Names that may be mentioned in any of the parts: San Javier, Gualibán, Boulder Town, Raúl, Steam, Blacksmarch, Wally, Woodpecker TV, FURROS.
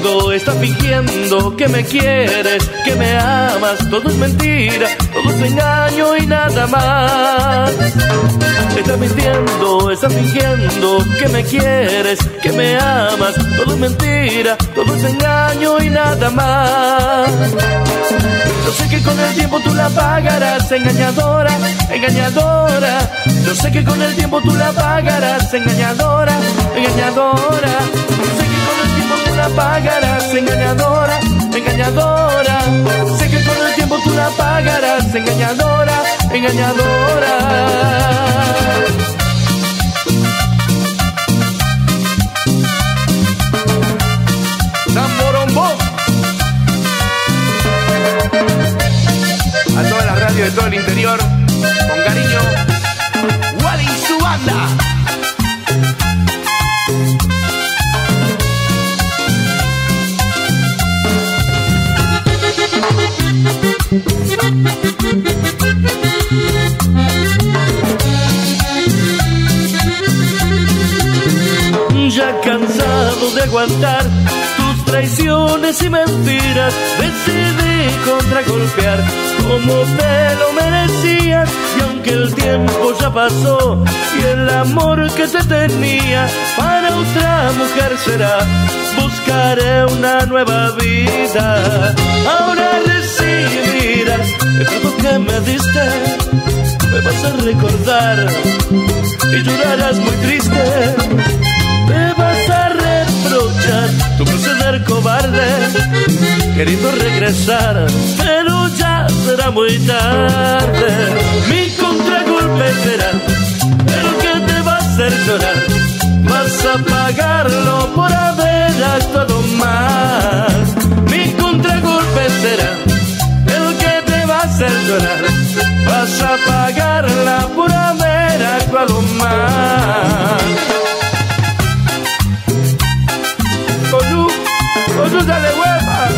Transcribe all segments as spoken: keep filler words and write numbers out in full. mintiendo, estás fingiendo que me quieres, que me amas. Todo es mentira, todo es engaño y nada más. Estás mintiendo, estás fingiendo que me quieres, que me amas. Todo es mentira, todo es engaño y nada más. Yo sé que con el tiempo tú la pagarás, engañadora, engañadora. Yo sé que con el tiempo tú la pagarás, engañadora, engañadora. Yo sé que con el tiempo tú la pagarás, engañadora, engañadora. Sé que con el tiempo tú la pagarás, engañadora, engañadora. A toda la radio de todo el interior, con cariño, Wally y su banda. Ya cansado de aguantar tus traiciones y mentiras, decidí contragolpear como te lo merecías. Y aunque el tiempo ya pasó y el amor que te tenía para otra mujer será, buscaré una nueva vida. Ahora recibirás el tiempo que me diste, me vas a recordar y llorarás muy triste. Te vas a reprochar tu proceder cobarde, queriendo regresar, pero ya será muy tarde. Mi contragolpe será el que te va a hacer llorar, vas a pagarlo por haber actuado mal. Mi contragolpe será el que te va a hacer llorar, vas a pagarla por haber actuado mal. ¡Dale hueva!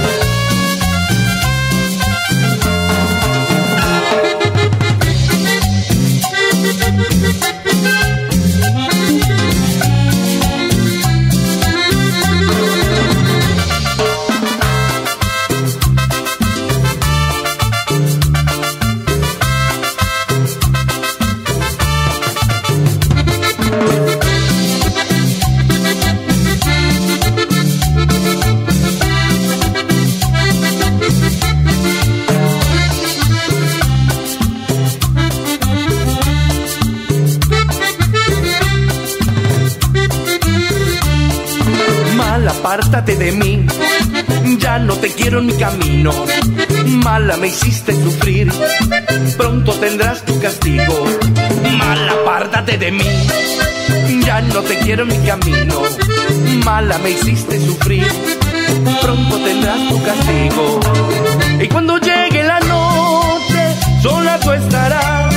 Apártate de mí, ya no te quiero en mi camino. Mala me hiciste sufrir, pronto tendrás tu castigo. Mala, apártate de mí, ya no te quiero en mi camino. Mala me hiciste sufrir, pronto tendrás tu castigo. Y cuando llegue la noche, sola tú estarás.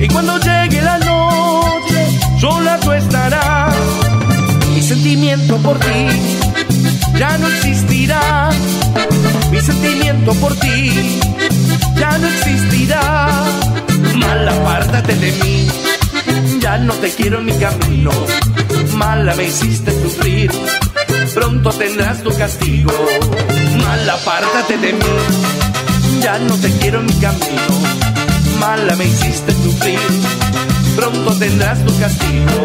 Y cuando llegue la noche, sola tú estarás. Mi sentimiento por ti ya no existirá. Mi sentimiento por ti ya no existirá. Mal, apártate de mí, ya no te quiero en mi camino. Mala me hiciste sufrir, pronto tendrás tu castigo. Mal, apártate de mí, ya no te quiero en mi camino. Mala me hiciste sufrir, pronto tendrás tu castigo.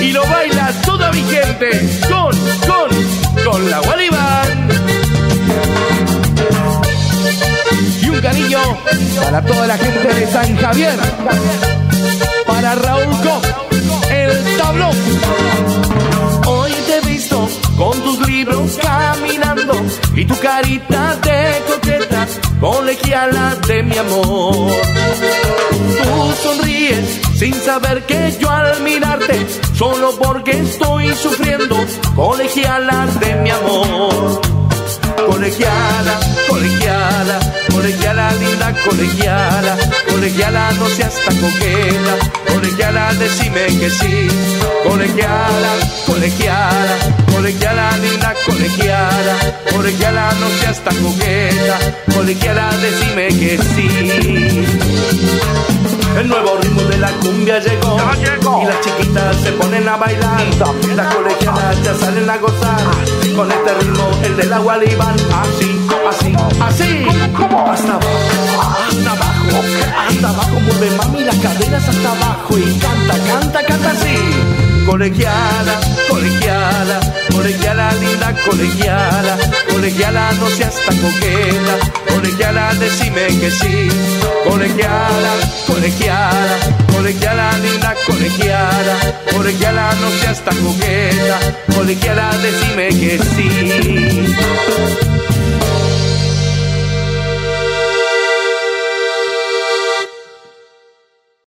Y lo baila toda mi gente con, con, con la Gualibán. Y un cariño para toda la gente de San Javier, para Raúl, el tablón. Hoy te he visto con tus libros caminando y tu carita de coqueta, colegiala de mi amor. Tú sonríes sin saber que yo al mirarte, solo porque estoy sufriendo, colegiala de mi amor. Colegiala, colegiala, colegiala linda, colegiala, colegiala no seas tan coqueta, colegiala decime que sí. Colegiala, colegiala, colegiala linda, colegiala, colegiala no seas tan coqueta, colegiala decime que sí. El nuevo ritmo de la cumbia llegó, llegó. Y las chiquitas se ponen a bailar. También las colegialas ya salen a gozar. Así. Con este ritmo, el de la Gualibán. Así, así, así. ¿Cómo? Hasta abajo, hasta abajo, hasta abajo. Mueve mami las caderas hasta abajo. Y canta, canta, canta así. Colegiala, colegiala, colegiala linda, colegiala. Colegiala, no seas tan coqueta. Colegiala, decime que sí. Colegiala, colegiala, colegiala linda, colegiala. Colegiala, no seas tan coqueta. Colegiala, decime que sí.